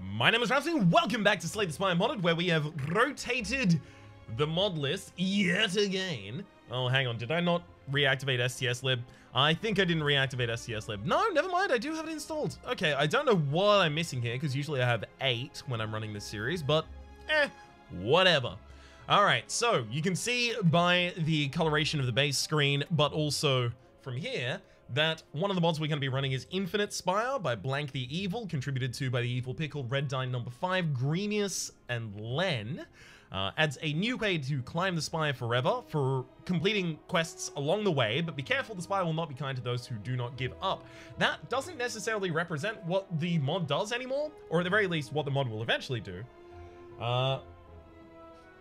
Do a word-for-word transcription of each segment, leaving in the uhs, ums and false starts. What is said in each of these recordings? My name is Rhapsody, and welcome back to Slay the Spire Modded, where we have rotated the mod list yet again. Oh, hang on, did I not reactivate S T S Lib? I think I didn't reactivate S T S Lib. No, never mind, I do have it installed. Okay, I don't know what I'm missing here, because usually I have eight when I'm running this series, but eh, whatever. All right, so you can see by the coloration of the base screen, but also from here, that one of the mods we're going to be running is Infinite Spire by Blank the Evil, contributed to by the Evil Pickle, Red Dynh number five, Grimius, and Len. Uh, adds a new way to climb the spire forever for completing quests along the way, but be careful, the spire will not be kind to those who do not give up. That doesn't necessarily represent what the mod does anymore, or at the very least, what the mod will eventually do. Uh,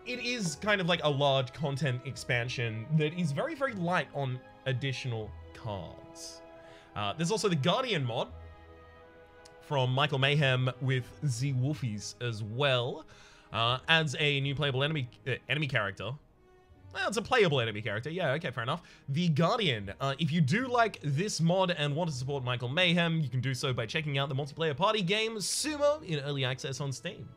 it is kind of like a large content expansion that is very, very light on additional cards. Uh, there's also the Guardian mod from Michael Mayhem with Z-Woofies as well. Uh, adds a new playable enemy uh, enemy character. Well, it's a playable enemy character. Yeah, okay, fair enough. The Guardian. Uh, if you do like this mod and want to support Michael Mayhem, you can do so by checking out the multiplayer party game Sumo in early access on Steam.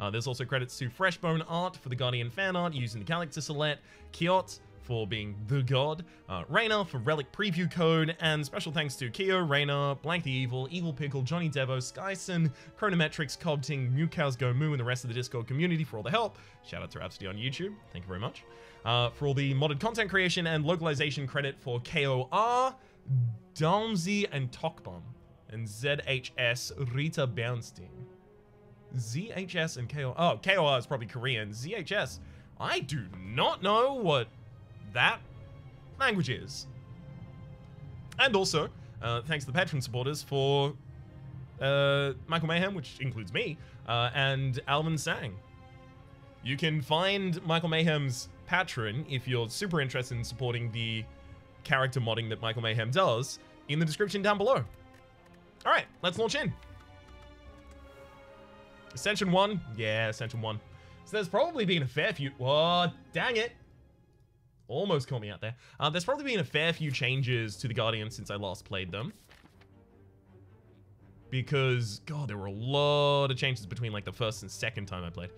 Uh, there's also credits to Freshbone art for the Guardian fan art using the Calyx Select, Kiot for being the god, uh, Raynor for relic preview code, and special thanks to Kyo, Raynor, Blank the Evil, Evil Pickle, Johnny Devo, Skyson, Chronometrics, Cobting, Mukowsgomu, and the rest of the Discord community for all the help. Shout out to Rhapsody on YouTube, thank you very much. Uh, for all the modded content creation and localization credit for K O R, Dalmzi, and TokBom, and Z H S, Rita Bounstein. Z H S and K O R, oh, K O R is probably Korean. Z H S, I do not know what that language is. And also, uh, thanks to the Patreon supporters for uh, Michael Mayhem, which includes me, uh, and Alvin Sang. You can find Michael Mayhem's Patreon, if you're super interested in supporting the character modding that Michael Mayhem does, in the description down below. All right, let's launch in. Ascension one. Yeah, Ascension one. So there's probably been a fair few... Oh, dang it. Almost caught me out there. Uh, there's probably been a fair few changes to the Guardian since I last played them. Because, God, there were a lot of changes between, like, the first and second time I played.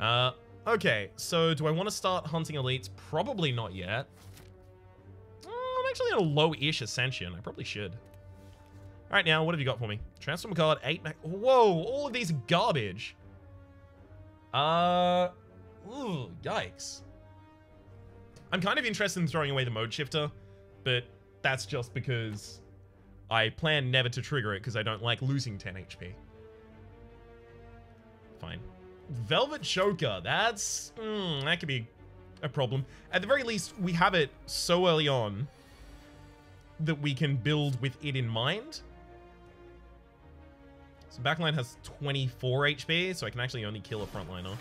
Uh, okay, so do I want to start hunting elites? Probably not yet. Oh, I'm actually at a low-ish Ascension. I probably should. All right, now, what have you got for me? Transform card, eight... Whoa, all of these are garbage. Uh, ooh, yikes. I'm kind of interested in throwing away the mode shifter, but that's just because I plan never to trigger it because I don't like losing ten H P. Fine. Velvet Choker, that's... Mm, that could be a problem. At the very least, we have it so early on that we can build with it in mind. So backline has twenty-four H P, so I can actually only kill a frontliner.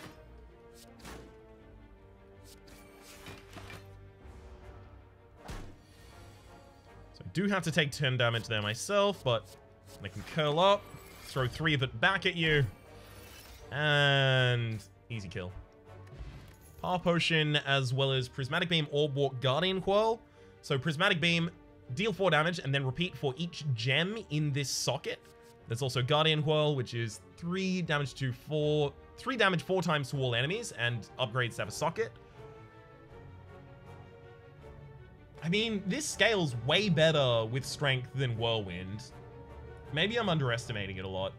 Do have to take ten damage there myself, but I can curl up, throw three of it back at you, and easy kill. Power Potion, as well as Prismatic Beam, Orb Walk, Guardian Quirl. So Prismatic Beam, deal four damage, and then repeat for each gem in this socket. There's also Guardian Quirl, which is three damage to four, three damage four times to all enemies, and upgrades to have a socket. I mean, this scales way better with strength than Whirlwind. Maybe I'm underestimating it a lot.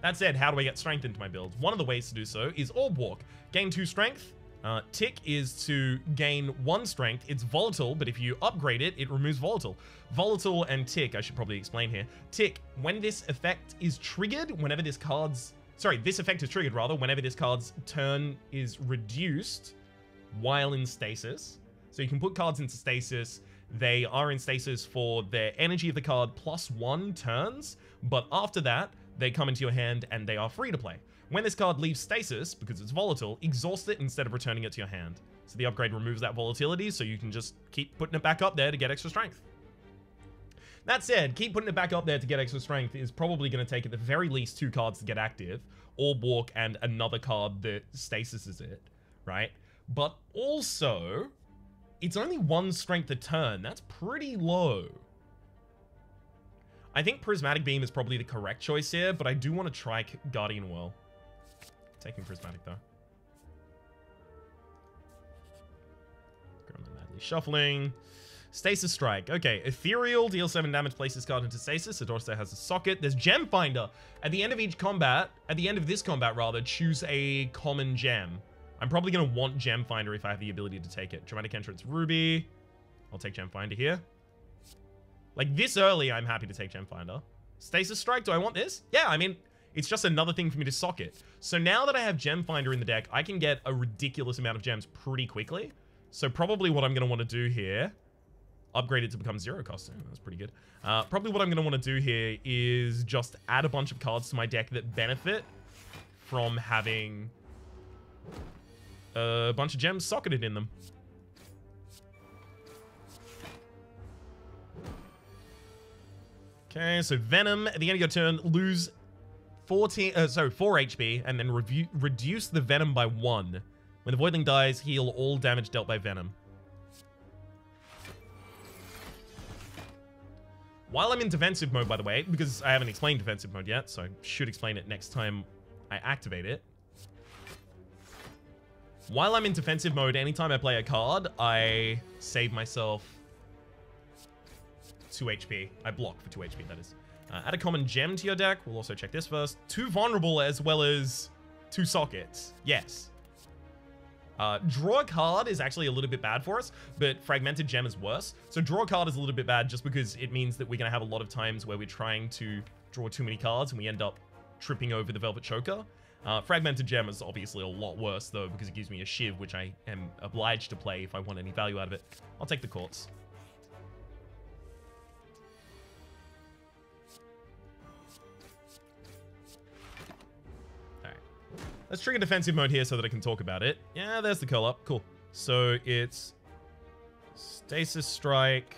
That said, how do I get strength into my build? One of the ways to do so is Orb Walk. Gain two strength. Uh, tick is to gain one strength. It's volatile, but if you upgrade it, it removes volatile. Volatile and tick, I should probably explain here. Tick, when this effect is triggered, whenever this card's... Sorry, this effect is triggered, rather, whenever this card's turn is reduced while in stasis. So you can put cards into stasis. They are in stasis for their energy of the card plus one turns, but after that, they come into your hand and they are free to play. When this card leaves stasis, because it's volatile, exhaust it instead of returning it to your hand. So the upgrade removes that volatility, so you can just keep putting it back up there to get extra strength. That said, keep putting it back up there to get extra strength is probably going to take at the very least two cards to get active, Orb Walk and another card that stasis is it, right? But also... It's only one strength a turn. That's pretty low. I think Prismatic Beam is probably the correct choice here, but I do want to try Guardian Whirl. Taking Prismatic, though. Gremlin Madly Shuffling. Stasis Strike. Okay, Ethereal, deal seven damage, place this card into stasis. Adorsta has a socket. There's Gem Finder. At the end of each combat, at the end of this combat, rather, choose a common gem. I'm probably going to want Gem Finder if I have the ability to take it. Dramatic Entrance Ruby. I'll take Gem Finder here. Like, this early, I'm happy to take Gem Finder. Stasis Strike, do I want this? Yeah, I mean, it's just another thing for me to socket. So now that I have Gem Finder in the deck, I can get a ridiculous amount of gems pretty quickly. So probably what I'm going to want to do here... Upgrade it to become zero cost. Oh, that's pretty good. Uh, probably what I'm going to want to do here is just add a bunch of cards to my deck that benefit from having a bunch of gems socketed in them. Okay, so Venom, at the end of your turn, lose fourteen, uh, sorry, four H P, and then review, reduce the Venom by one. When the Voidling dies, heal all damage dealt by Venom. While I'm in defensive mode, by the way, because I haven't explained defensive mode yet, so I should explain it next time I activate it. While I'm in defensive mode, anytime I play a card, I save myself two H P. I block for two H P, that is. Uh, add a common gem to your deck. We'll also check this first. Two vulnerable as well as two sockets. Yes. Uh, draw a card is actually a little bit bad for us, but Fragmented Gem is worse. So draw a card is a little bit bad just because it means that we're going to have a lot of times where we're trying to draw too many cards and we end up tripping over the Velvet Choker. Uh, Fragmented Gem is obviously a lot worse, though, because it gives me a Shiv, which I am obliged to play if I want any value out of it. I'll take the Quartz. Let's trigger defensive mode here so that I can talk about it. Yeah, there's the curl up. Cool. So it's stasis strike,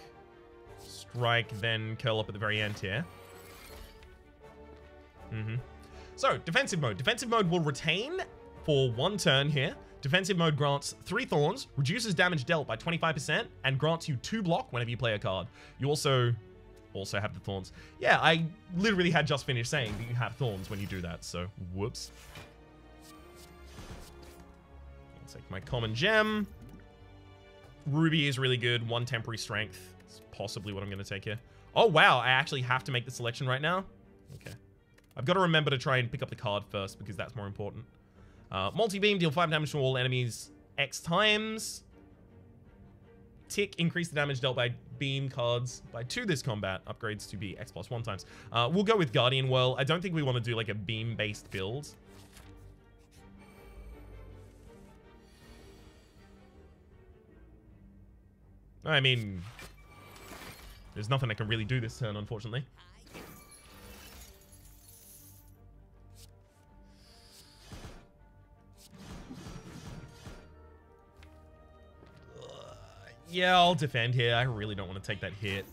strike, then curl up at the very end here. Mm-hmm. So defensive mode. Defensive mode will retain for one turn here. Defensive mode grants three thorns, reduces damage dealt by twenty-five percent, and grants you two block whenever you play a card. You also also have the thorns. Yeah, I literally had just finished saying that you have thorns when you do that. So whoops. Take my common gem. Ruby is really good. One temporary strength. It's possibly what I'm going to take here. Oh, wow. I actually have to make the selection right now. Okay. I've got to remember to try and pick up the card first because that's more important. Uh, multi-beam. Deal five damage to all enemies X times. Tick. Increase the damage dealt by beam cards by two this combat. Upgrades to be X plus one times. Uh, we'll go with Guardian Whirl. I don't think we want to do like a beam-based build. I mean, there's nothing I can really do this turn, unfortunately. Uh, yeah, I'll defend here. I really don't want to take that hit.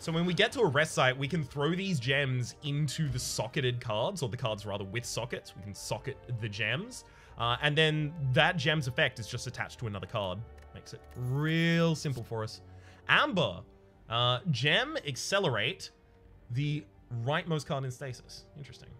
So when we get to a rest site, we can throw these gems into the socketed cards, or the cards rather with sockets. We can socket the gems. Uh, and then that gem's effect is just attached to another card. Makes it real simple for us. Amber. Uh, gem, accelerate the rightmost card in stasis. Interesting.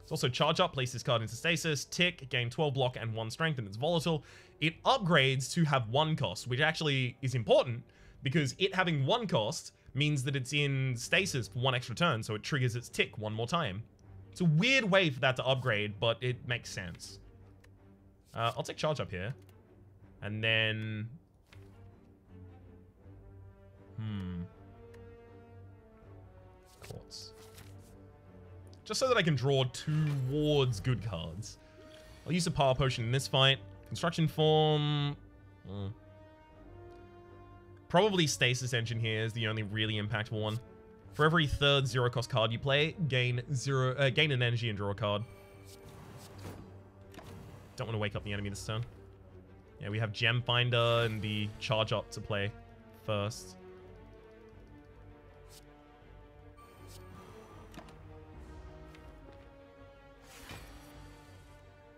It's also charge up, place this card into stasis. Tick, gain twelve block and one strength, and it's volatile. It upgrades to have one cost, which actually is important because it having one cost means that it's in stasis for one extra turn, so it triggers its tick one more time. It's a weird way for that to upgrade, but it makes sense. Uh, I'll take charge up here. And then... Hmm. Quartz. Just so that I can draw towards good cards. I'll use a power potion in this fight. Construction form... Mm. Probably Stasis Engine here is the only really impactful one. For every third zero-cost card you play, gain zero, uh, gain an energy and draw a card. Don't want to wake up the enemy this turn. Yeah, we have Gem Finder and the charge up to play first.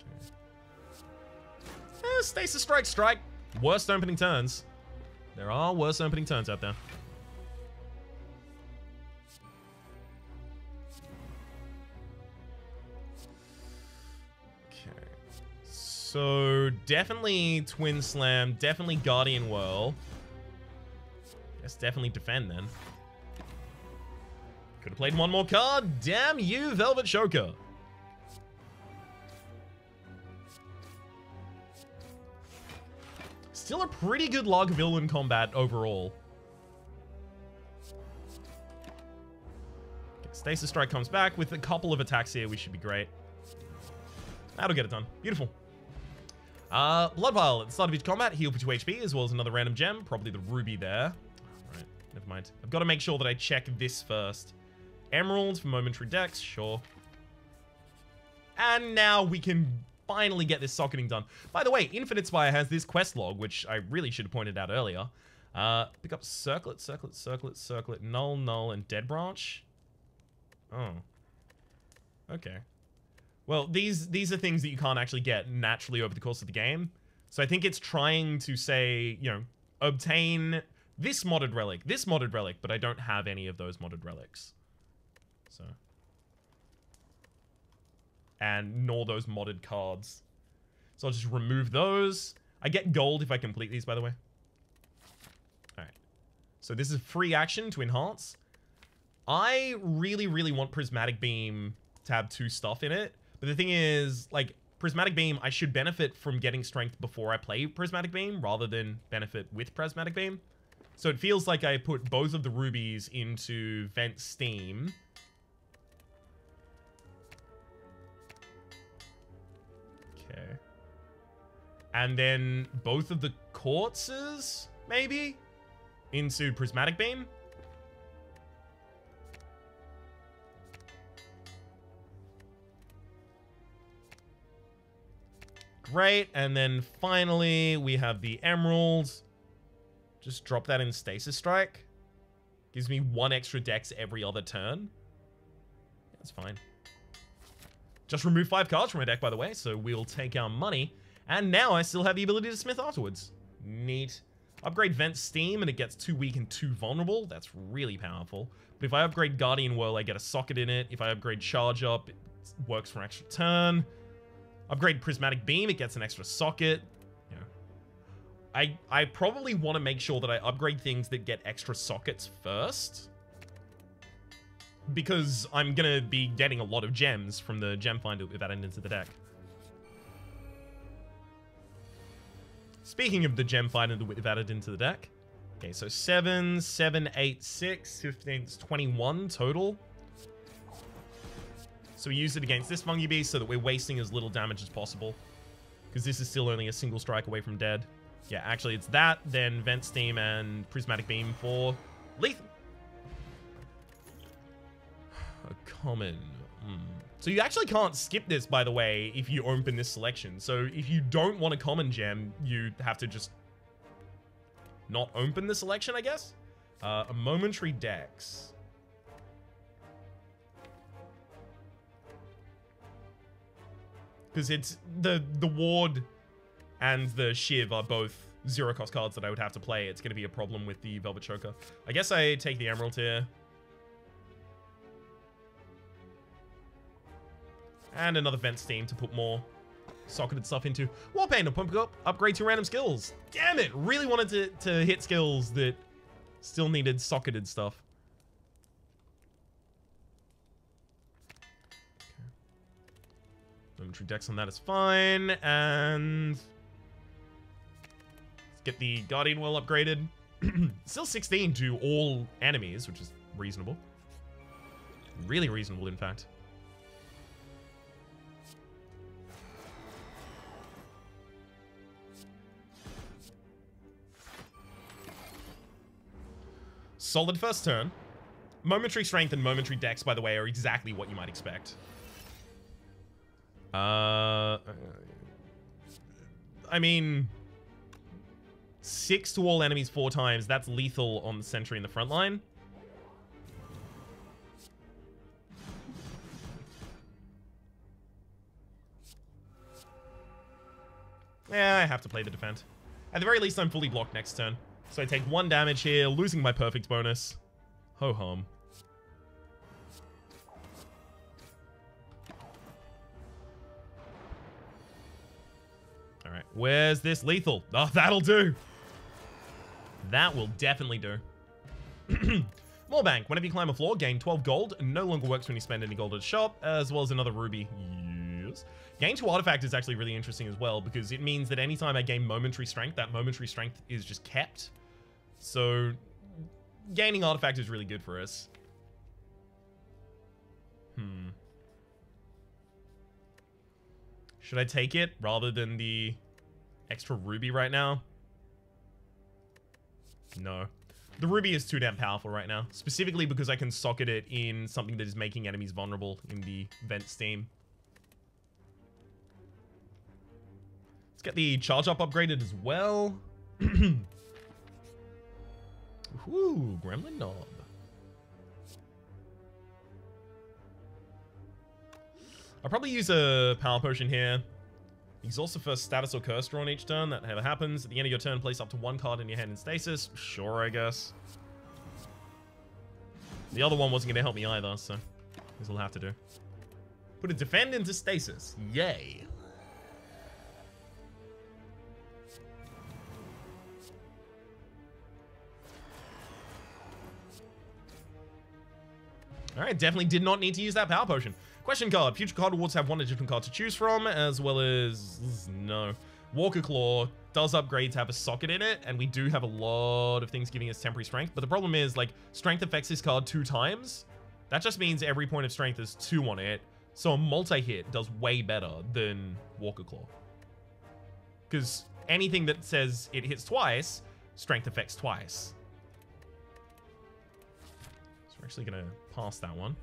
Okay. Eh, Stasis Strike, Strike. Worst opening turns. There are worse opening turns out there. Okay. So definitely Twin Slam, definitely Guardian Whirl. Let's definitely defend then. Could have played one more card. Damn you, Velvet Shoker. Still a pretty good log villain combat overall. Okay, Stasis Strike comes back with a couple of attacks here. We should be great. That'll get it done. Beautiful. Uh, Blood Vial at the start of each combat. Heal for two H P as well as another random gem. Probably the ruby there. All right, never mind. I've got to make sure that I check this first. Emeralds for momentary dex, sure. And now we can finally get this socketing done. By the way, Infinite Spire has this quest log, which I really should have pointed out earlier. Uh, pick up Circlet, Circlet, Circlet, Circlet, Null, Null, and Dead Branch. Oh. Okay. Well, these, these are things that you can't actually get naturally over the course of the game. So I think it's trying to say, you know, obtain this modded relic, this modded relic, but I don't have any of those modded relics. So... and nor those modded cards. So I'll just remove those. I get gold if I complete these, by the way. All right. So this is free action to enhance. I really, really want Prismatic Beam to have two stuff in it. But the thing is, like, Prismatic Beam, I should benefit from getting strength before I play Prismatic Beam rather than benefit with Prismatic Beam. So it feels like I put both of the rubies into Vent Steam. And then both of the corpses, maybe, into Prismatic Beam. Great. And then finally, we have the emeralds. Just drop that in Stasis Strike. Gives me one extra dex every other turn. That's fine. Just removed five cards from my deck, by the way, so we'll take our money. And now I still have the ability to smith afterwards. Neat. Upgrade Vent Steam and it gets too weak and too vulnerable. That's really powerful. But if I upgrade Guardian Whirl, I get a socket in it. If I upgrade Charge Up, it works for an extra turn. Upgrade Prismatic Beam, it gets an extra socket. You know, I, I probably want to make sure that I upgrade things that get extra sockets first. Because I'm going to be getting a lot of gems from the gem finder if added into the deck. Speaking of the gem finder that we've added into the deck. Okay, so seven, seven, eight, six, fifteen, twenty-one total. So we use it against this Fungi Beast so that we're wasting as little damage as possible. Because this is still only a single strike away from dead. Yeah, actually it's that, then Vent Steam and Prismatic Beam for lethal. A common. Mm. So you actually can't skip this, by the way, if you open this selection. So if you don't want a common gem, you have to just not open the selection, I guess. Uh, a momentary dex. Because it's the, the ward and the Shiv are both zero cost cards that I would have to play. It's going to be a problem with the Velvet Choker. I guess I take the Emerald here. And another Vent Steam to put more socketed stuff into. Warpaint to pump up, upgrade two random skills. Damn it, really wanted to, to hit skills that still needed socketed stuff. Okay. Momentary dex on that is fine. And let's get the Guardian Well upgraded. Still sixteen to all enemies, which is reasonable. Really reasonable, in fact. Solid first turn. Momentary strength and momentary dex, by the way, are exactly what you might expect. Uh, I mean, six to all enemies four times. That's lethal on the sentry in the front line. Yeah, I have to play the defend. At the very least, I'm fully blocked next turn. So I take one damage here, losing my perfect bonus. Ho-hum. Alright, where's this lethal? Oh, that'll do! That will definitely do. More bank. Whenever you climb a floor, gain twelve gold. No longer works when you spend any gold at a shop, as well as another ruby. Yes. Gain two artifact is actually really interesting as well, because it means that anytime I gain momentary strength, that momentary strength is just kept. So, gaining artifact is really good for us. Hmm. Should I take it rather than the extra ruby right now? No. The ruby is too damn powerful right now, specifically because I can socket it in something that is making enemies vulnerable in the vent steam. Let's get the charge up upgraded as well. Ooh, gremlin knob. I'll probably use a power potion here. Exhaust the first status or curse drawn each turn. That never happens. At the end of your turn, place up to one card in your hand in stasis. Sure, I guess. The other one wasn't going to help me either, so this will have to do. Put a defend into stasis. Yay. Alright, definitely did not need to use that power potion. Question card. Future card rewards have one additional card to choose from, as well as... No. Walker Claw does upgrade to have a socket in it, and we do have a lot of things giving us temporary strength. But the problem is, like, strength affects this card two times. That just means every point of strength is two on it. So a multi-hit does way better than Walker Claw. Because anything that says it hits twice, strength affects twice. So we're actually going to pass that one.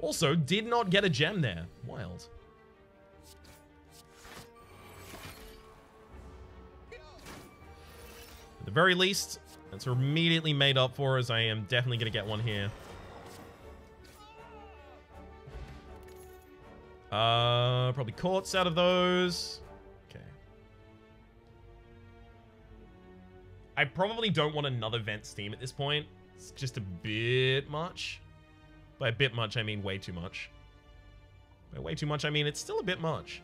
Also, did not get a gem there. Wild. At the very least, that's immediately made up for, as I am definitely going to get one here. Uh, probably quartz out of those. Okay. I probably don't want another vent steam at this point. It's just a bit much. By a bit much, I mean way too much. By way too much, I mean it's still a bit much.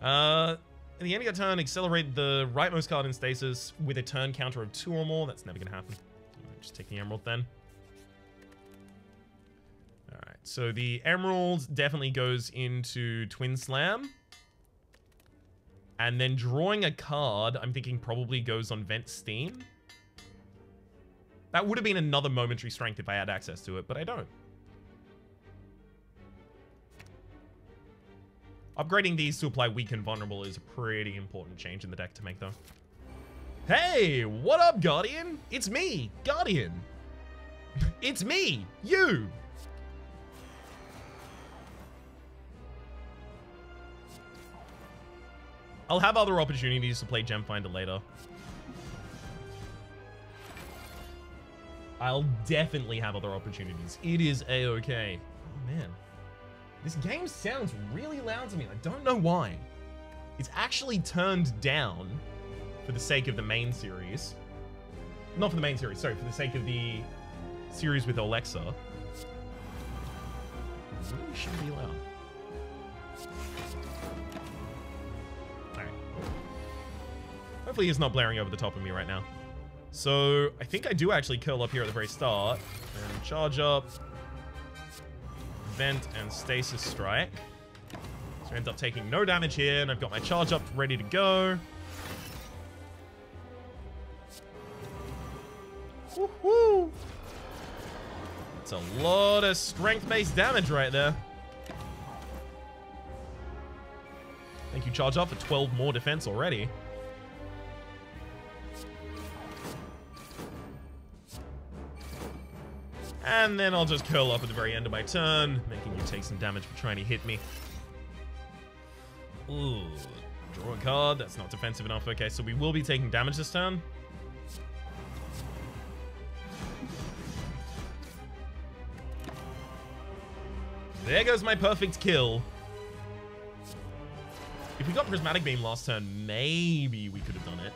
Uh, at the end of your turn, accelerate the rightmost card in stasis with a turn counter of two or more. That's never going to happen. Right, just take the emerald then. All right, so the emerald definitely goes into Twin Slam. And then drawing a card, I'm thinking probably goes on Vent Steam. That would have been another momentary strength if I had access to it, but I don't. Upgrading these to apply weak and vulnerable is a pretty important change in the deck to make, though. Hey, what up, Guardian? It's me, Guardian. It's me, you. I'll have other opportunities to play Gemfinder later. I'll definitely have other opportunities. It is a-okay. Oh, man. This game sounds really loud to me. I don't know why. It's actually turned down for the sake of the main series. Not for the main series, sorry, for the sake of the series with Alexa. It really should be loud. All right. Hopefully it's not blaring over the top of me right now. So I think I do actually curl up here at the very start and charge up. Vent and Stasis Strike. So I end up taking no damage here, and I've got my charge up ready to go. Woohoo! That's a lot of strength-based damage right there. Thank you, charge up, for twelve more defense already. And then I'll just curl up at the very end of my turn, making you take some damage for trying to hit me. Ooh, draw a card. That's not defensive enough. Okay, so we will be taking damage this turn. There goes my perfect kill. If we got Prismatic Beam last turn, maybe we could have done it.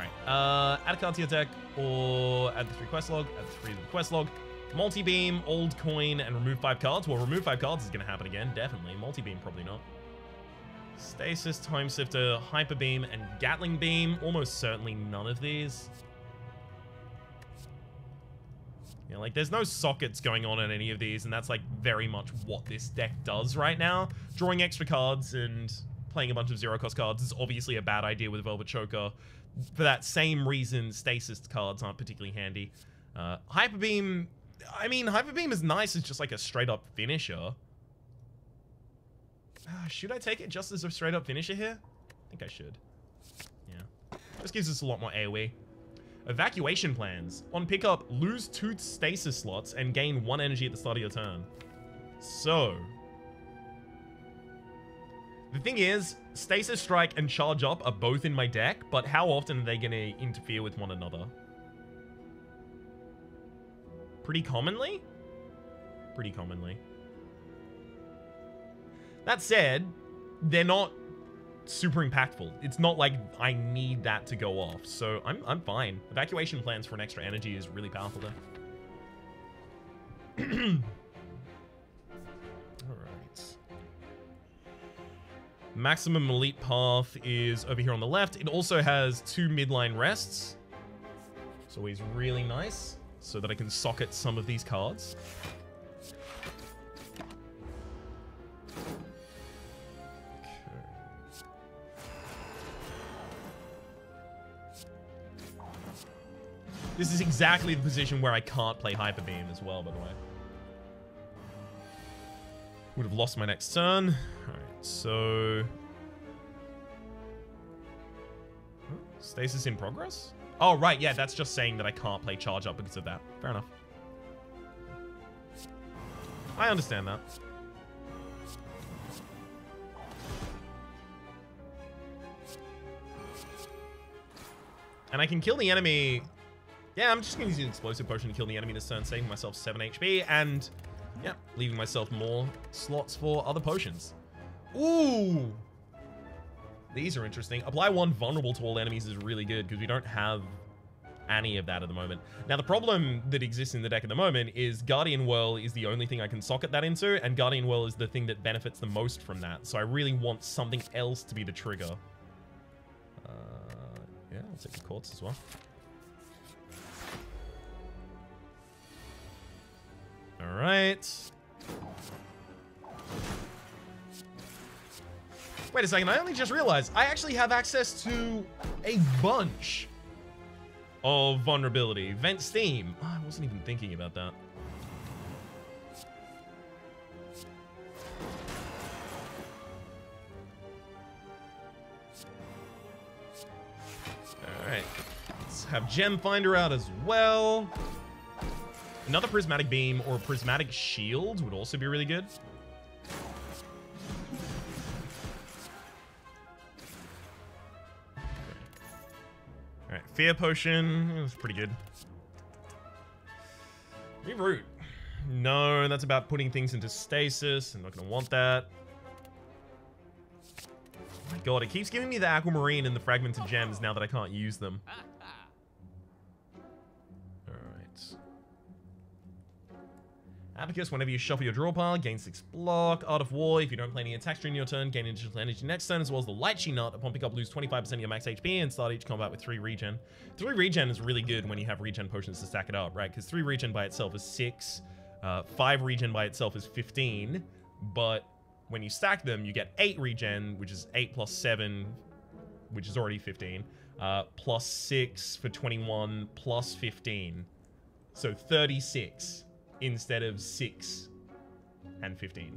Alright. Uh, add a card to your deck or add the three quest log. Add the three to the quest log. Multi-beam, old coin, and remove five cards. Well, remove five cards is going to happen again, definitely. Multi-beam, probably not. Stasis, Time Sifter, Hyper Beam, and Gatling Beam. Almost certainly none of these. You know, like, there's no sockets going on in any of these, and that's, like, very much what this deck does right now. Drawing extra cards and playing a bunch of zero-cost cards is obviously a bad idea with Velvet Choker. For that same reason, Stasis cards aren't particularly handy. Uh, Hyper Beam... I mean, Hyper Beam is nice. It's just, like, a straight-up finisher. Uh, should I take it just as a straight-up finisher here? I think I should. Yeah. This gives us a lot more AoE. Evacuation plans. On pickup, lose two stasis slots and gain one energy at the start of your turn. So. The thing is, Stasis Strike and Charge Up are both in my deck, but how often are they going to interfere with one another? Pretty commonly? Pretty commonly. That said, they're not super impactful. It's not like I need that to go off, so I'm, I'm fine. Evacuation plans for an extra energy is really powerful there. Alright. Maximum Elite Path is over here on the left. It also has two midline rests. It's always really nice, so that I can socket some of these cards. This is exactly the position where I can't play Hyper Beam as well, by the way. Would have lost my next turn. Alright, so... Stasis in progress? Oh, right, yeah, that's just saying that I can't play Charge Up because of that. Fair enough. I understand that. And I can kill the enemy... Yeah, I'm just going to use an explosive potion to kill the enemy this turn, saving myself seven H P and, yeah, leaving myself more slots for other potions. Ooh! These are interesting. Apply one vulnerable to all enemies is really good because we don't have any of that at the moment. Now, the problem that exists in the deck at the moment is Guardian Whirl is the only thing I can socket that into, and Guardian Whirl is the thing that benefits the most from that. So I really want something else to be the trigger. Uh, yeah, I'll take the quartz as well. All right. Wait a second. I only just realized I actually have access to a bunch of vulnerability. Vent Steam. Oh, I wasn't even thinking about that. All right. Let's have Gem Finder out as well. Another prismatic beam or a prismatic shield would also be really good. Alright, fear potion. It was pretty good. Reroute. No, that's about putting things into stasis. I'm not going to want that. Oh my god, it keeps giving me the aquamarine and the fragmented gems now that I can't use them. Abacus, whenever you shuffle your draw pile, gain six block. Art of War, if you don't play any attacks during your turn, gain additional energy next turn, as well as the Light She Nut. Upon pickup, lose twenty-five percent of your max H P and start each combat with three regen. Three regen is really good when you have regen potions to stack it up, right? Because three regen by itself is six, uh, five regen by itself is fifteen, but when you stack them, you get eight regen, which is eight plus seven, which is already fifteen, uh, plus six for twenty-one, plus fifteen, so thirty-six. Instead of six and fifteen.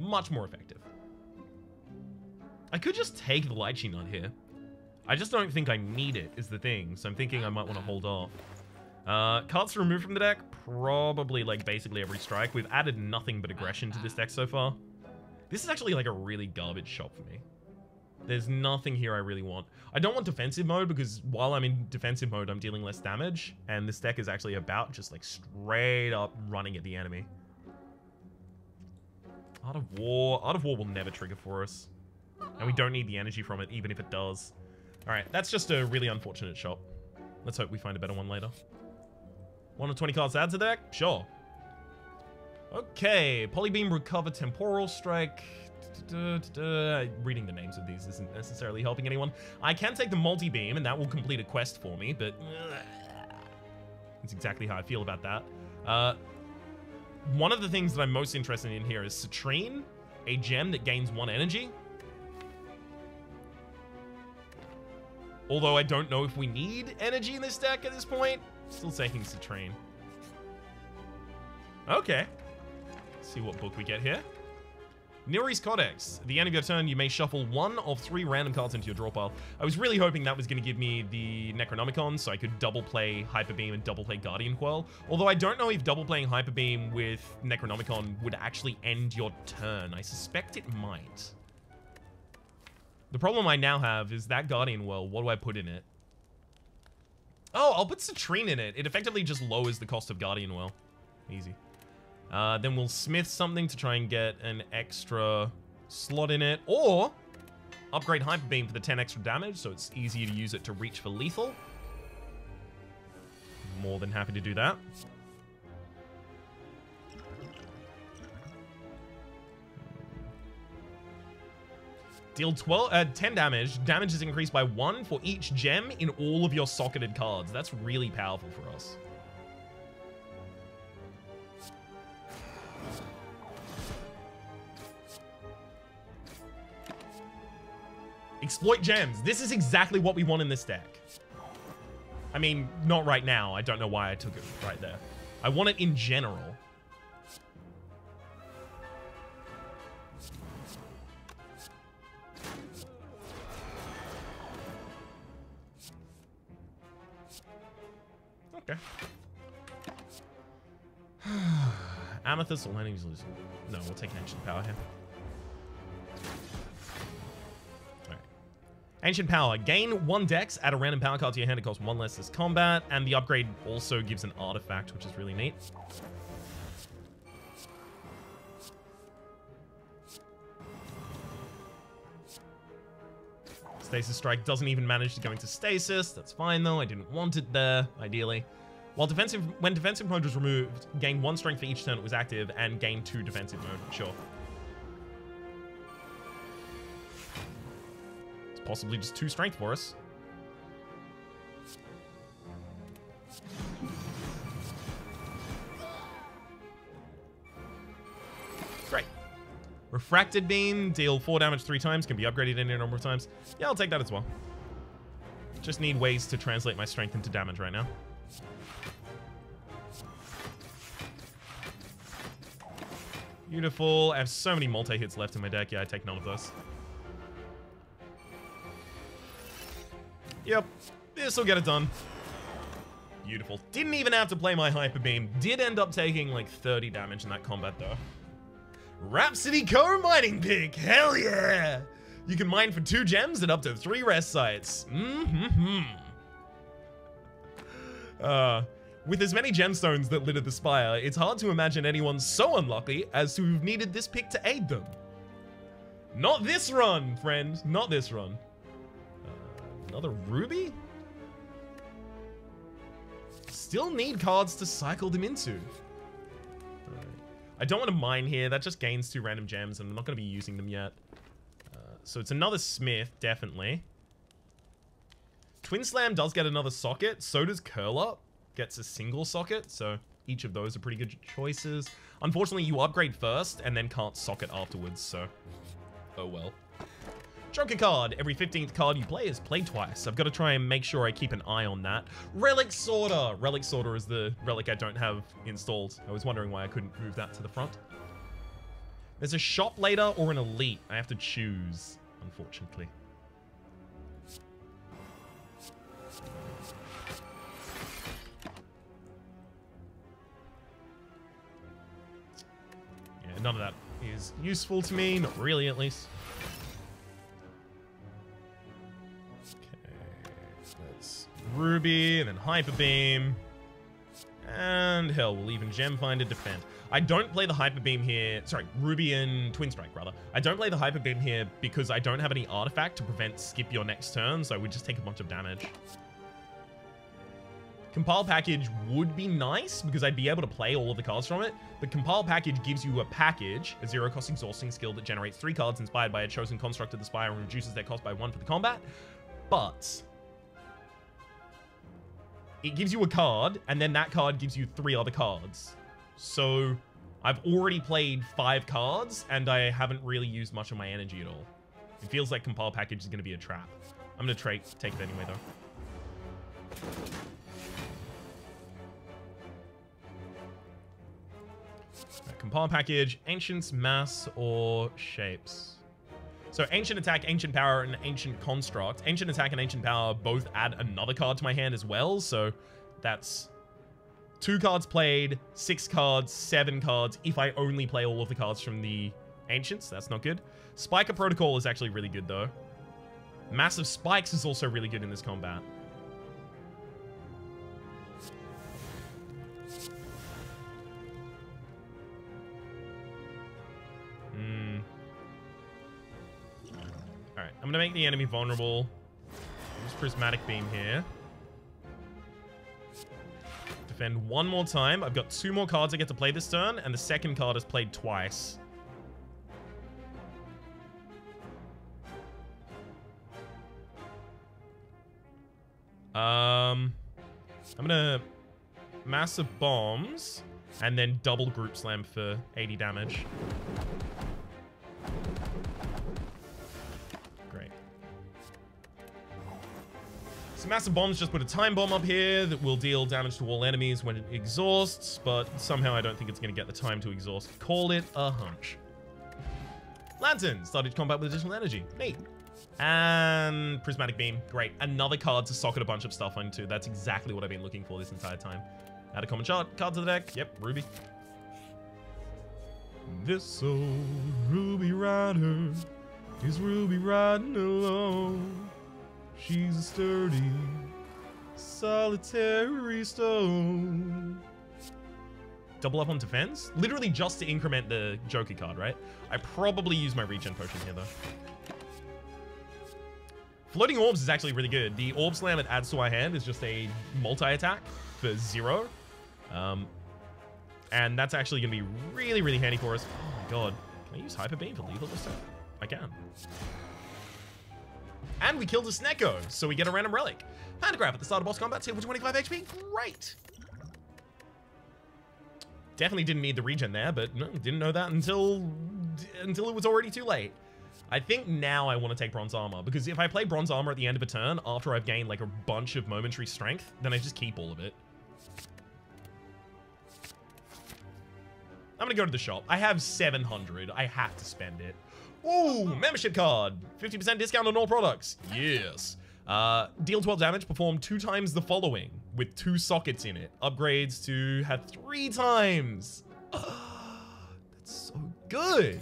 Much more effective. I could just take the lychee nut here. I just don't think I need it is the thing. So I'm thinking I might want to hold off. Uh, cards to remove from the deck. Probably like basically every strike. We've added nothing but aggression to this deck so far. This is actually like a really garbage shop for me. There's nothing here I really want. I don't want defensive mode because while I'm in defensive mode, I'm dealing less damage. And this deck is actually about just like straight up running at the enemy. Art of War. Art of War will never trigger for us. And we don't need the energy from it, even if it does. Alright, that's just a really unfortunate shop. Let's hope we find a better one later. one of twenty cards to add to the deck? Sure. Okay, Polybeam, Recover, Temporal Strike. Da, da, da. Reading the names of these isn't necessarily helping anyone. I can take the multi-beam and that will complete a quest for me, but it's exactly how I feel about that. Uh, one of the things that I'm most interested in here is Citrine, a gem that gains one energy. Although I don't know if we need energy in this deck at this point. Still taking Citrine. Okay. Let's see what book we get here. Neow's Codex. At the end of your turn, you may shuffle one of three random cards into your draw pile. I was really hoping that was going to give me the Necronomicon, so I could double play Hyper Beam and double play Guardian Quell. Although I don't know if double playing Hyper Beam with Necronomicon would actually end your turn. I suspect it might. The problem I now have is that Guardian Quell, what do I put in it? Oh, I'll put Citrine in it. It effectively just lowers the cost of Guardian Quell. Easy. Uh, then we'll smith something to try and get an extra slot in it, or upgrade Hyper Beam for the ten extra damage, so it's easier to use it to reach for lethal. More than happy to do that. Deal twelve, uh, ten damage. Damage is increased by one for each gem in all of your socketed cards. That's really powerful for us. Exploit gems. This is exactly what we want in this deck. I mean, not right now. I don't know why I took it right there. I want it in general. Okay. Amethyst or Lenny's losing. No, we'll take Ancient Power here. Ancient Power. Gain one dex, add a random power card to your hand. It costs one less this combat, and the upgrade also gives an artifact, which is really neat. Stasis Strike doesn't even manage to go into stasis. That's fine, though. I didn't want it there, ideally. While defensive, when defensive mode was removed, gain one strength for each turn it was active, and gain two defensive mode. Sure. Possibly just two strength for us. Great. Refracted Beam, deal four damage three times, can be upgraded any number of times. Yeah, I'll take that as well. Just need ways to translate my strength into damage right now. Beautiful. I have so many multi-hits left in my deck. Yeah, I take none of those. Yep, this will get it done. Beautiful. Didn't even have to play my Hyper Beam. Did end up taking like thirty damage in that combat though. Rhapsody Co Mining Pick. Hell yeah! You can mine for two gems and up to three rest sites. Mm-hmm. Uh, with as many gemstones that litter the spire, it's hard to imagine anyone so unlucky as to have needed this pick to aid them. Not this run, friend. Not this run. Another ruby? Still need cards to cycle them into. All right. I don't want to mine here. That just gains two random gems, and I'm not going to be using them yet. Uh, so it's another smith, definitely. Twin Slam does get another socket. So does Curl Up. Gets a single socket. So each of those are pretty good choices. Unfortunately, you upgrade first and then can't socket afterwards. So, oh well. Joker card. Every fifteenth card you play is played twice. I've got to try and make sure I keep an eye on that. Relic Sorter. Relic Sorter is the relic I don't have installed. I was wondering why I couldn't move that to the front. There's a shop later or an elite. I have to choose, unfortunately. Yeah, none of that is useful to me. Not really, at least. Ruby, and then Hyper Beam, And hell, we'll even gem find and defend. I don't play the Hyper Beam here. Sorry, Ruby and Twin Strike, rather. I don't play the Hyper Beam here because I don't have any artifact to prevent skip your next turn, so we just take a bunch of damage. Compile Package would be nice because I'd be able to play all of the cards from it, but Compile Package gives you a package, a zero-cost exhausting skill that generates three cards inspired by a chosen construct of the Spire and reduces their cost by one for the combat, but it gives you a card, and then that card gives you three other cards. So I've already played five cards, and I haven't really used much of my energy at all. It feels like Compile Package is going to be a trap. I'm going to tra- take it anyway, though. Right, Compile Package, Ancients, Mass, or Shapes. So Ancient Attack, Ancient Power, and Ancient Construct. Ancient Attack and Ancient Power both add another card to my hand as well. So that's two cards played, six cards, seven cards. If I only play all of the cards from the Ancients, that's not good. Spiker Protocol is actually really good, though. Massive Spikes is also really good in this combat. Hmm... Alright, I'm gonna make the enemy vulnerable. Use Prismatic Beam here. Defend one more time. I've got two more cards I get to play this turn, and the second card is played twice. Um, I'm gonna Massive Bombs, and then double Group Slam for eighty damage. So Massive Bombs just put a time bomb up here that will deal damage to all enemies when it exhausts, but somehow I don't think it's going to get the time to exhaust. Call it a hunch. Lantern started combat with additional energy. Neat. And Prismatic Beam. Great. Another card to socket a bunch of stuff onto. That's exactly what I've been looking for this entire time. Add a common chart. Card to the deck. Yep. Ruby. This old Ruby Rider is Ruby riding alone. She's a sturdy, solitary stone. Double up on defense? Literally just to increment the Joker card, right? I probably use my regen potion here, though. Floating Orbs is actually really good. The Orb Slam it adds to our hand is just a multi-attack for zero. Um, and that's actually going to be really, really handy for us. Oh, my God. Can I use Hyper Beam for lethal this time? I can. And we killed a Snecko, so we get a random relic. Pantograph at the start of boss combat, healed for twenty-five H P. Great. Definitely didn't need the regen there, but no, didn't know that until until it was already too late. I think now I want to take Bronze Armor, because if I play Bronze Armor at the end of a turn, after I've gained like a bunch of momentary strength, then I just keep all of it. I'm going to go to the shop. I have seven hundred. I have to spend it. Ooh, membership card. fifty percent discount on all products. Yes. Uh, deal twelve damage, perform two times the following with two sockets in it. Upgrades to have three times. Oh, that's so good.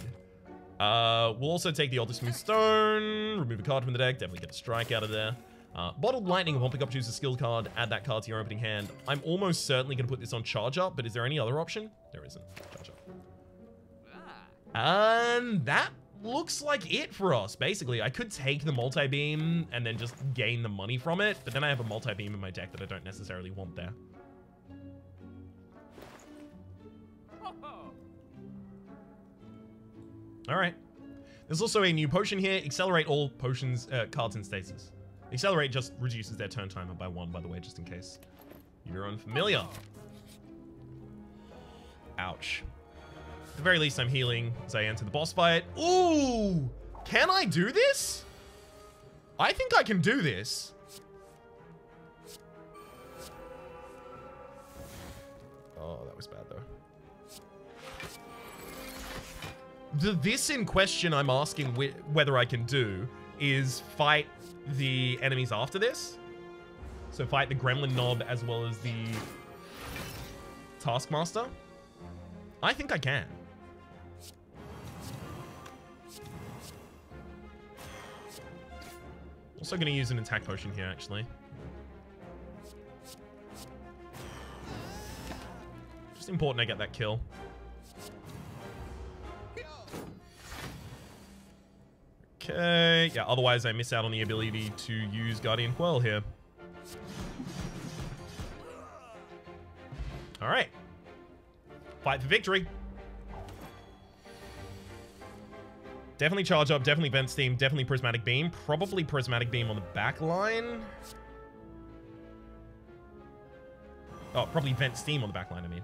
Uh, we'll also take the Alter Smooth Stone, remove a card from the deck, definitely get a strike out of there. Uh, Bottled Lightning, one pick up, choose a skill card, add that card to your opening hand. I'm almost certainly going to put this on charge up, but is there any other option? There isn't. Charge up. And that looks like it for us. Basically, I could take the multi-beam and then just gain the money from it, but then I have a multi-beam in my deck that I don't necessarily want there. All right. There's also a new potion here. Accelerate all potions, uh, cards in stasis. Accelerate just reduces their turn timer by one, by the way, just in case you're unfamiliar. Ouch. At the very least, I'm healing as I enter the boss fight. Ooh! Can I do this? I think I can do this. Oh, that was bad, though. The this in question I'm asking wh whether I can do is fight the enemies after this. So fight the Gremlin Knob as well as the Taskmaster. I think I can. Also going to use an attack potion here, actually. It's important I get that kill. Okay, yeah, otherwise I miss out on the ability to use Guardian Quell here. All right. Fight for victory. Definitely charge up, definitely bent steam, definitely prismatic beam. Probably prismatic beam on the back line. Oh, probably vent steam on the back line, I mean.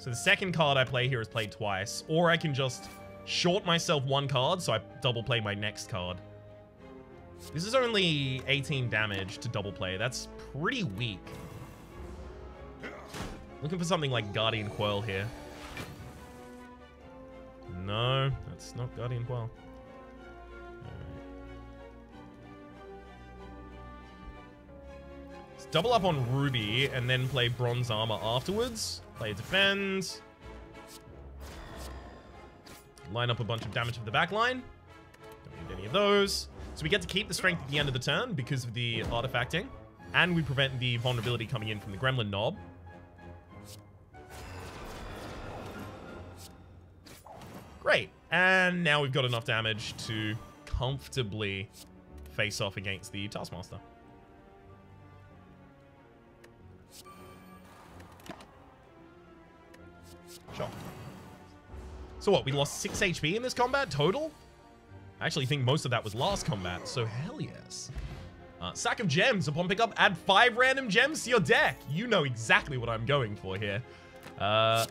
So the second card I play here is played twice, or I can just short myself one card, so I double play my next card. This is only eighteen damage to double play. That's pretty weak. Looking for something like Guardian Quell here. No, that's not Guardian Quell. Right. Let's double up on Ruby and then play Bronze Armor afterwards. Play Defend. Line up a bunch of damage for the back line. Don't need any of those. So we get to keep the strength at the end of the turn because of the artifacting. And we prevent the vulnerability coming in from the Gremlin knob. Great. And now we've got enough damage to comfortably face off against the Taskmaster. Sure. So what, we lost six H P in this combat total? I actually think most of that was last combat, so hell yes. Uh, sack of gems. Upon pickup, add five random gems to your deck. You know exactly what I'm going for here. Uh,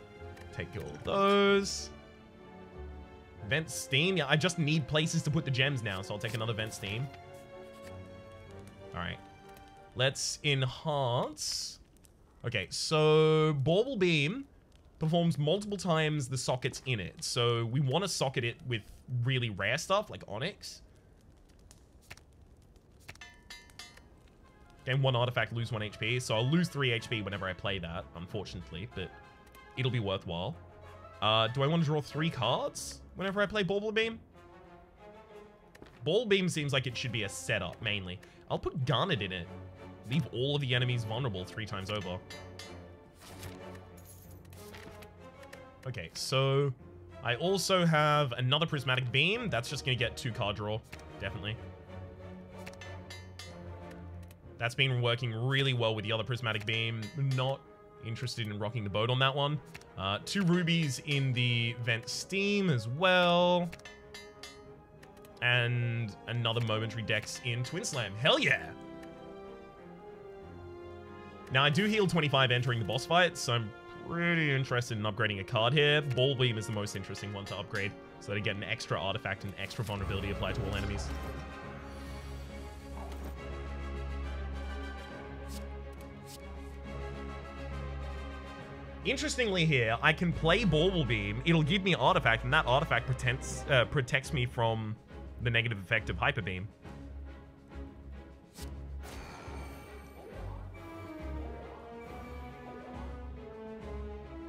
take all those. Vent steam. Yeah, I just need places to put the gems now, so I'll take another vent steam. All right. Let's enhance. Okay, so Bauble Beam performs multiple times the sockets in it. So we want to socket it with really rare stuff like Onyx. Gain one artifact, lose one H P. So I'll lose three H P whenever I play that, unfortunately, but it'll be worthwhile. Uh, do I want to draw three cards whenever I play Bauble Beam? Bauble Beam seems like it should be a setup, mainly. I'll put Garnet in it. Leave all of the enemies vulnerable three times over. Okay, so I also have another Prismatic Beam. That's just going to get two card draw, definitely. That's been working really well with the other Prismatic Beam. Not interested in rocking the boat on that one. Uh, two rubies in the Vent Steam as well. And another Momentary Dex in Twin Slam. Hell yeah! Now, I do heal twenty-five entering the boss fight, so I'm pretty interested in upgrading a card here. Ball Beam is the most interesting one to upgrade, so that I get an extra artifact and extra vulnerability applied to all enemies. Interestingly here, I can play Bauble Beam. It'll give me artifact, and that artifact pretends, uh, protects me from the negative effect of Hyper Beam.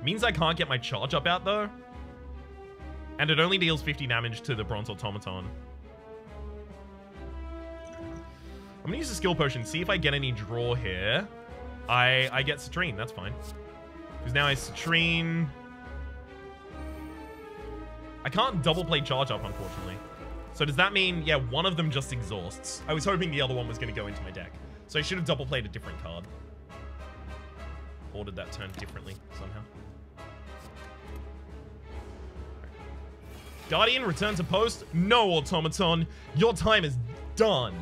Means I can't get my charge up out, though. And it only deals fifty damage to the Bronze Automaton. I'm going to use a skill potion, see if I get any draw here. I, I get Citrine, that's fine. Because now I Citrine. I can't double play charge up, unfortunately. So does that mean, yeah, one of them just exhausts. I was hoping the other one was going to go into my deck. So I should have double played a different card. Ordered that turn differently somehow. Guardian, return to post. No, Automaton. Your time is done.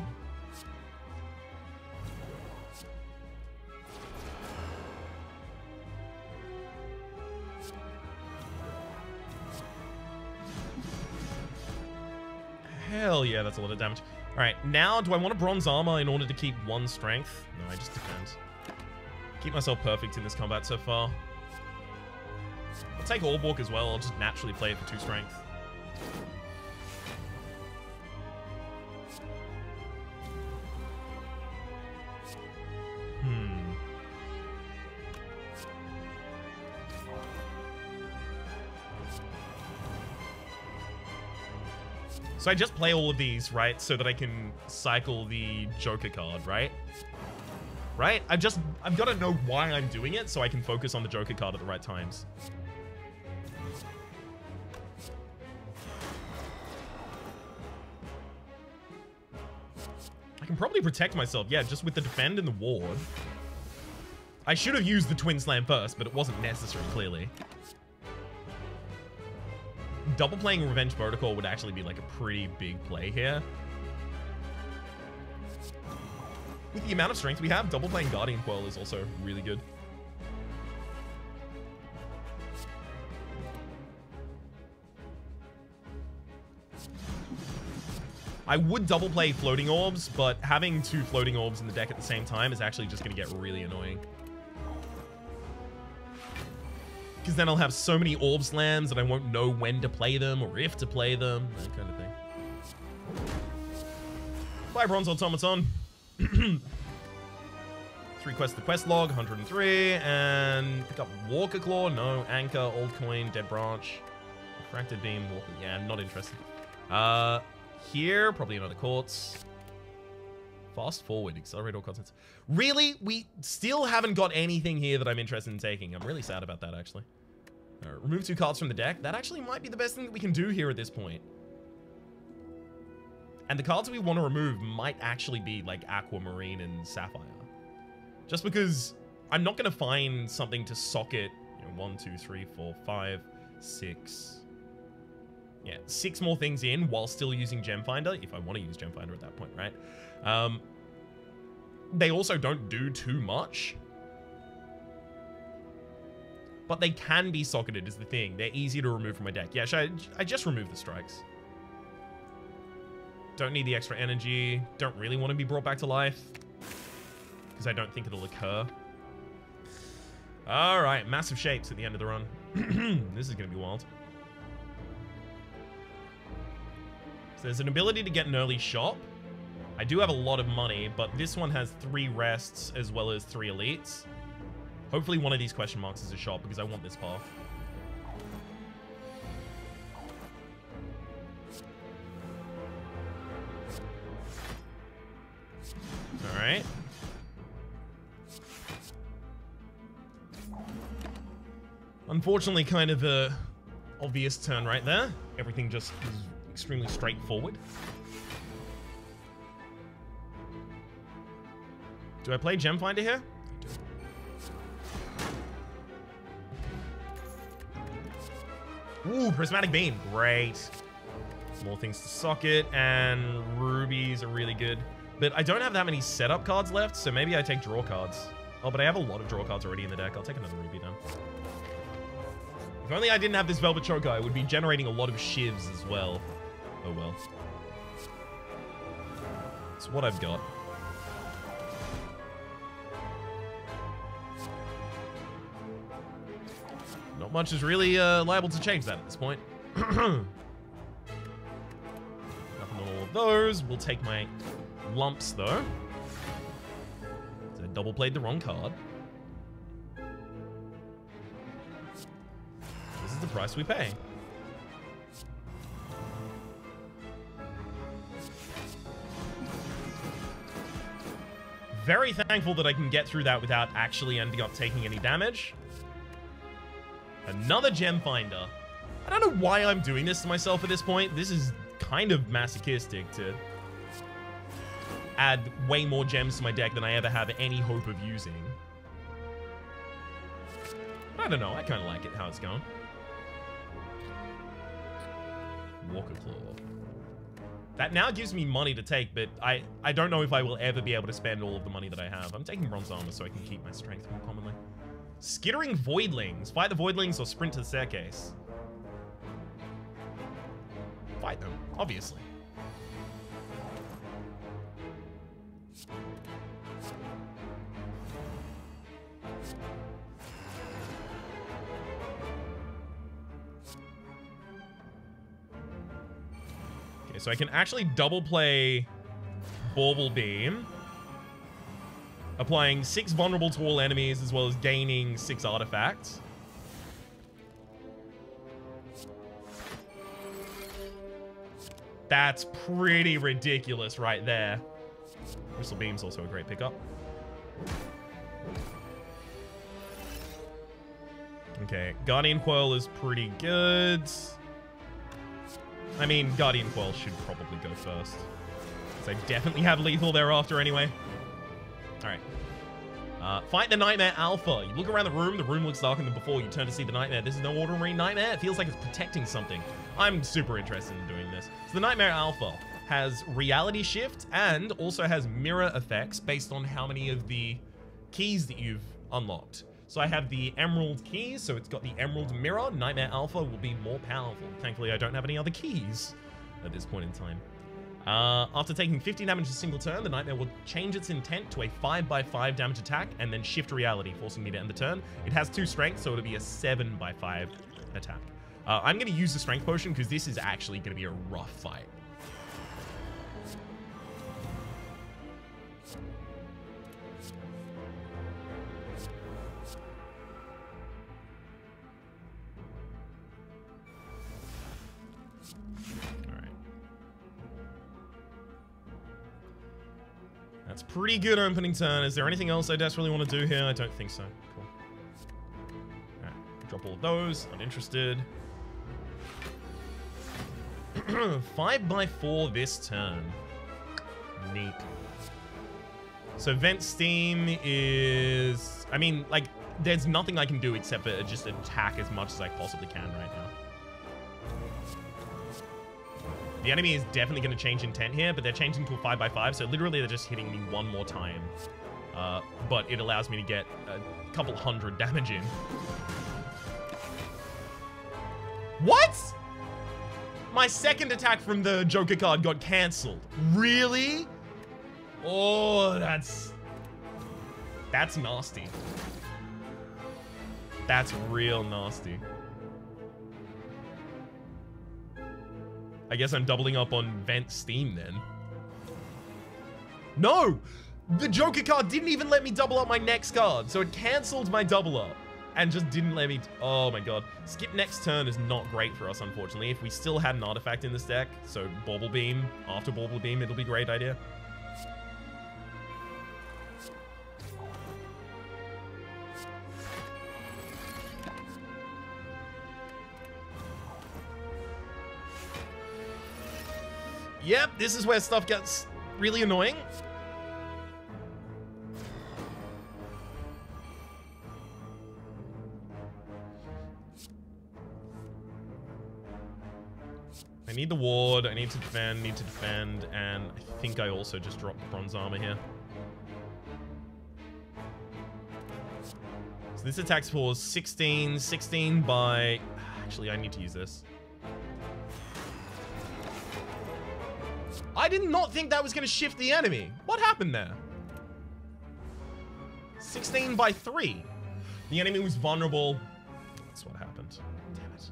Hell yeah, that's a lot of damage. All right, now do I want a Bronze Armor in order to keep one strength? No, I just defend. Keep myself perfect in this combat so far. I'll take Orbork as well. I'll just naturally play it for two strength. Hmm. So I just play all of these, right? So that I can cycle the Joker card, right? right? I've just, I've got to know why I'm doing it so I can focus on the Joker card at the right times. I can probably protect myself, yeah, just with the defend and the ward. I should have used the Twin Slam first, but it wasn't necessary, clearly. Double playing Revenge Protocol would actually be like a pretty big play here. With the amount of strength we have, double playing Guardian Coil is also really good. I would double play Floating Orbs, but having two Floating Orbs in the deck at the same time is actually just going to get really annoying. Because then I'll have so many Orb Slams that I won't know when to play them or if to play them, that kind of thing. Fly Bronze Automaton. Three quests, the quest log, one hundred and three, and pick up Walker Claw, no, Anchor, Old Coin, Dead Branch, Refracted Beam, Walker, yeah, I'm not interested. Uh... Here, probably another Quartz. Fast forward, accelerate all contents. Really? We still haven't got anything here that I'm interested in taking. I'm really sad about that, actually. All right, remove two cards from the deck. That actually might be the best thing that we can do here at this point. And the cards we want to remove might actually be like Aquamarine and Sapphire. Just because I'm not going to find something to socket. You know, one, two, three, four, five, six... Yeah, six more things in while still using Gemfinder, if I want to use Gemfinder at that point, right? Um, they also don't do too much. But they can be socketed is the thing. They're easy to remove from my deck. Yeah, I, I just remove the strikes. Don't need the extra energy. Don't really want to be brought back to life. Because I don't think it'll occur. All right, massive shapes at the end of the run. This is going to be wild. So there's an ability to get an early shop. I do have a lot of money, but this one has three rests as well as three elites. Hopefully one of these question marks is a shop because I want this path. All right. Unfortunately, kind of a obvious turn right there. Everything just... extremely straightforward. Do I play Gemfinder here? I do. Ooh, Prismatic Beam. Great. More things to socket, and rubies are really good. But I don't have that many setup cards left, so maybe I take draw cards. Oh, but I have a lot of draw cards already in the deck. I'll take another ruby then. If only I didn't have this Velvet Choker, I would be generating a lot of shivs as well. Oh well. It's what I've got. Not much is really uh, liable to change that at this point. Nothing on all of those. We'll take my lumps though. So I double played the wrong card. This is the price we pay. Very thankful that I can get through that without actually ending up taking any damage. Another gem finder. I don't know why I'm doing this to myself at this point. This is kind of masochistic to add way more gems to my deck than I ever have any hope of using. I don't know. I kind of like it how it's going. Walker Claw. That now gives me money to take, but I, I don't know if I will ever be able to spend all of the money that I have. I'm taking Bronze Armor so I can keep my strength more commonly. Skittering Voidlings. Fight the Voidlings or sprint to the staircase. Fight them, obviously. So I can actually double play Bauble Beam, applying six vulnerable to all enemies as well as gaining six artifacts. That's pretty ridiculous right there. Crystal Beam's also a great pickup. Okay, Guardian Coil is pretty good. I mean, Guardian Coil should probably go first. Because I definitely have lethal thereafter anyway. Alright. Uh, fight the Nightmare Alpha. You look around the room, the room looks darker than before. You turn to see the Nightmare. This is no ordinary Nightmare. It feels like it's protecting something. I'm super interested in doing this. So the Nightmare Alpha has Reality Shift and also has Mirror effects based on how many of the keys that you've unlocked. So I have the Emerald keys, so it's got the Emerald Mirror. Nightmare Alpha will be more powerful. Thankfully, I don't have any other keys at this point in time. Uh, after taking fifteen damage a single turn, the Nightmare will change its intent to a five by five damage attack and then shift reality, forcing me to end the turn. It has two strengths, so it'll be a seven by five attack. Uh, I'm going to use the Strength Potion because this is actually going to be a rough fight. That's pretty good opening turn. Is there anything else I desperately want to do here? I don't think so. Cool. Alright, drop all of those. Uninterested. five by four this turn. Neat. So Vent Steam is... I mean, like, there's nothing I can do except for just attack as much as I possibly can right now. The enemy is definitely going to change intent here, but they're changing to a five by five, so literally they're just hitting me one more time. Uh, but it allows me to get a couple hundred damage in. What? My second attack from the Joker card got cancelled. Really? Oh, that's... That's nasty. That's real nasty. I guess I'm doubling up on Vent Steam then. No! The Joker card didn't even let me double up my next card, so it cancelled my double up and just didn't let me... Oh my god. Skip next turn is not great for us, unfortunately. If we still had an artifact in this deck, so Bauble Beam, after Bauble Beam, it'll be a great idea. Yep, this is where stuff gets really annoying. I need the ward, I need to defend, need to defend, and I think I also just dropped bronze armor here. So this attacks for sixteen, sixteen by... Actually, I need to use this. I did not think that was going to shift the enemy. What happened there? sixteen by three. The enemy was vulnerable. That's what happened. Damn it.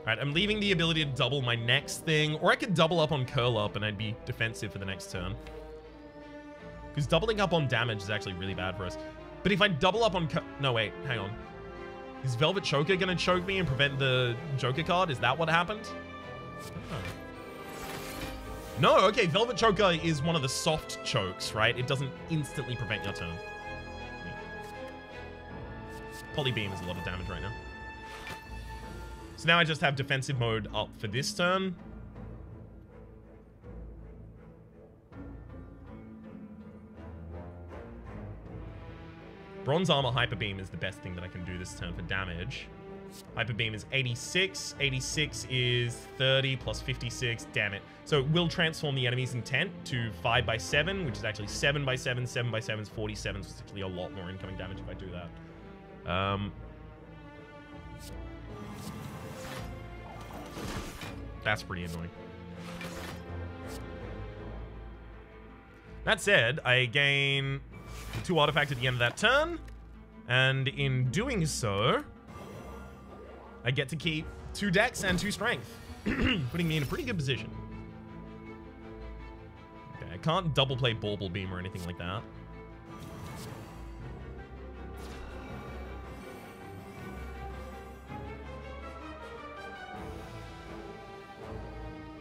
Alright, I'm leaving the ability to double my next thing. Or I could double up on Curl Up and I'd be defensive for the next turn. Because doubling up on damage is actually really bad for us. But if I double up on... No, wait. Hang on. Is Velvet Choker going to choke me and prevent the Joker card? Is that what happened? Oh. No, okay. Velvet Choker is one of the soft chokes, right? It doesn't instantly prevent your turn. Polybeam is a lot of damage right now. So now I just have defensive mode up for this turn. Bronze Armor Hyper Beam is the best thing that I can do this turn for damage. Hyper Beam is eighty-six. eighty-six is thirty plus fifty-six. Damn it. So it will transform the enemy's intent to five by seven, which is actually seven by seven. seven by seven is forty-seven, so it's actually a lot more incoming damage if I do that. Um, that's pretty annoying. That said, I gain... two artifacts at the end of that turn, and in doing so, I get to keep two dex and two strength, putting me in a pretty good position. Okay, I can't double play Bauble Beam or anything like that.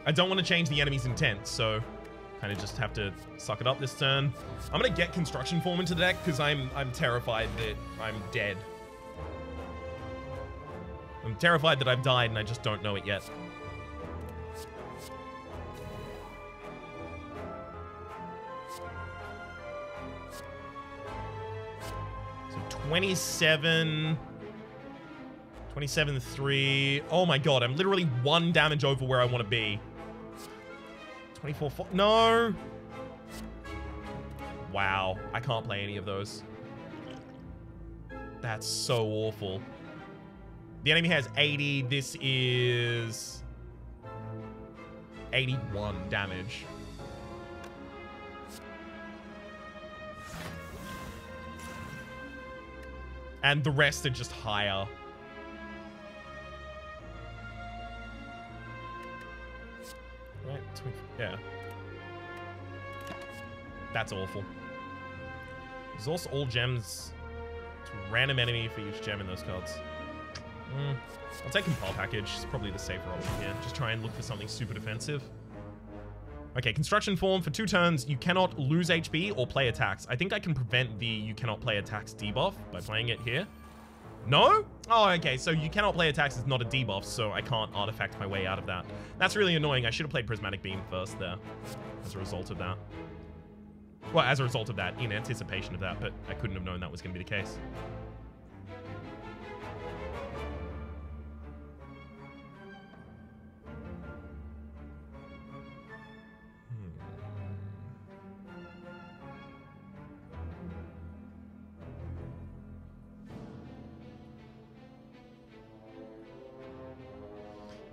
I don't want to change the enemy's intent, so kind of just have to suck it up this turn. I'm gonna get Construction Form into the deck because I'm I'm terrified that I'm dead. I'm terrified that I've died and I just don't know it yet. So twenty-seven, twenty-seven, three. Oh my god, I'm literally one damage over where I want to be. twenty-four, four. No! Wow, I can't play any of those. That's so awful. The enemy has eighty. This is eighty-one damage. And the rest are just higher. Right? Yeah. That's awful. Exhaust all gems to random enemy for each gem in those cards. Mm. I'll take Compile Package. It's probably the safer option here. Just try and look for something super defensive. Okay, Construction Form. For two turns, you cannot lose H P or play attacks. I think I can prevent the you cannot play attacks debuff by playing it here. No? Oh, okay. So you cannot play attacks is not a debuff, so I can't artifact my way out of that. That's really annoying. I should have played Prismatic Beam first there as a result of that. Well, as a result of that, in anticipation of that, but I couldn't have known that was going to be the case.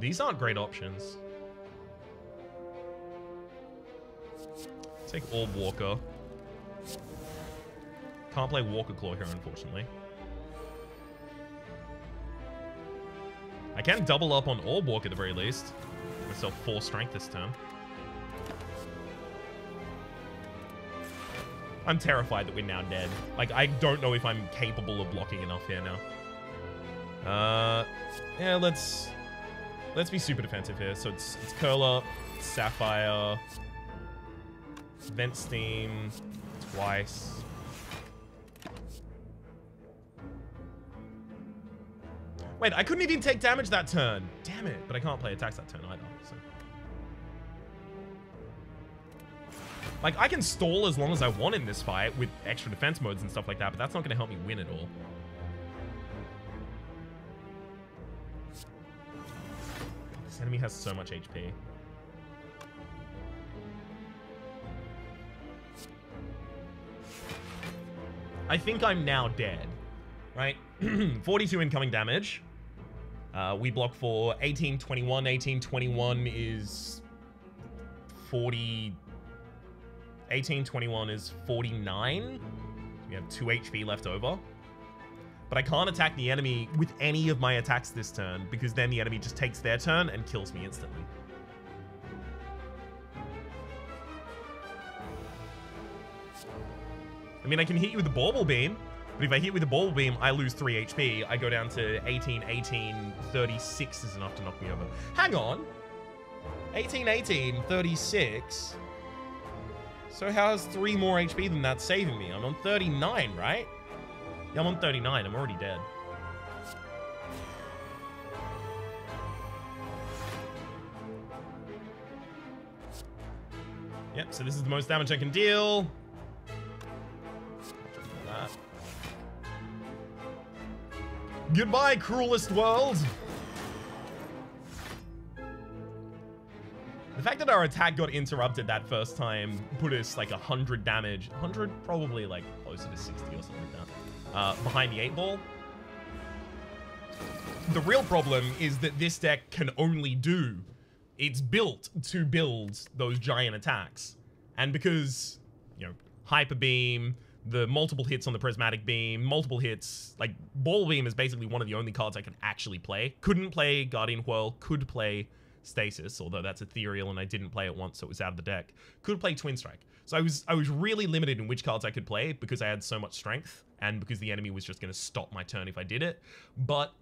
These aren't great options. Take Orb Walker. Can't play Walker Claw here, unfortunately. I can double up on Orb Walker at the very least. Give myself four strength this turn. I'm terrified that we're now dead. Like, I don't know if I'm capable of blocking enough here now. Uh, yeah, let's... Let's be super defensive here. So it's, it's Curler, Sapphire, Vent Steam, twice. Wait, I couldn't even take damage that turn. Damn it. But I can't play attacks that turn either. So. Like, I can stall as long as I want in this fight with extra defense modes and stuff like that, but that's not going to help me win at all. This enemy has so much H P. I think I'm now dead, right? forty-two incoming damage. Uh, we block for eighteen, twenty-one. eighteen, twenty-one is forty. eighteen, twenty-one is forty-nine. We have two H P left over. But I can't attack the enemy with any of my attacks this turn because then the enemy just takes their turn and kills me instantly. I mean, I can hit you with the Bauble Beam, but if I hit with the Bauble Beam, I lose three H P. I go down to eighteen, eighteen, thirty-six is enough to knock me over. Hang on. eighteen, eighteen, thirty-six. So how's three more H P than that saving me? I'm on thirty-nine, right? Yeah, I'm on thirty-nine. I'm already dead. Yep, so this is the most damage I can deal. That. Goodbye, cruelest world. The fact that our attack got interrupted that first time put us like one hundred damage. one hundred, probably like closer to sixty or something like that. Uh, behind the eight ball. The real problem is that this deck can only do... It's built to build those giant attacks. And because, you know, Hyper Beam, the multiple hits on the Prismatic Beam, multiple hits... Like, Ball Beam is basically one of the only cards I can actually play. Couldn't play Guardian Whirl, could play Stasis, although that's ethereal and I didn't play it once, so it was out of the deck. Could play Twin Strike. So I was I was really limited in which cards I could play because I had so much strength and because the enemy was just going to stop my turn if I did it. But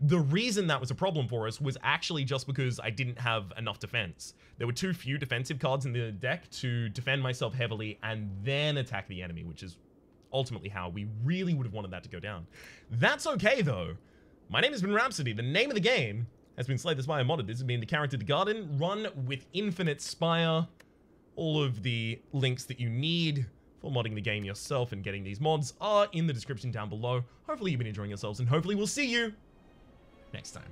The reason that was a problem for us was actually just because I didn't have enough defense. There were too few defensive cards in the deck to defend myself heavily and then attack the enemy, which is ultimately how we really would have wanted that to go down. That's okay, though. My name has been Rhapsody. The name of the game has been Slay the Spire Modded. This has been the character to garden, run with Infinite Spire. All of the links that you need for modding the game yourself and getting these mods are in the description down below. Hopefully you've been enjoying yourselves, and hopefully we'll see you next time.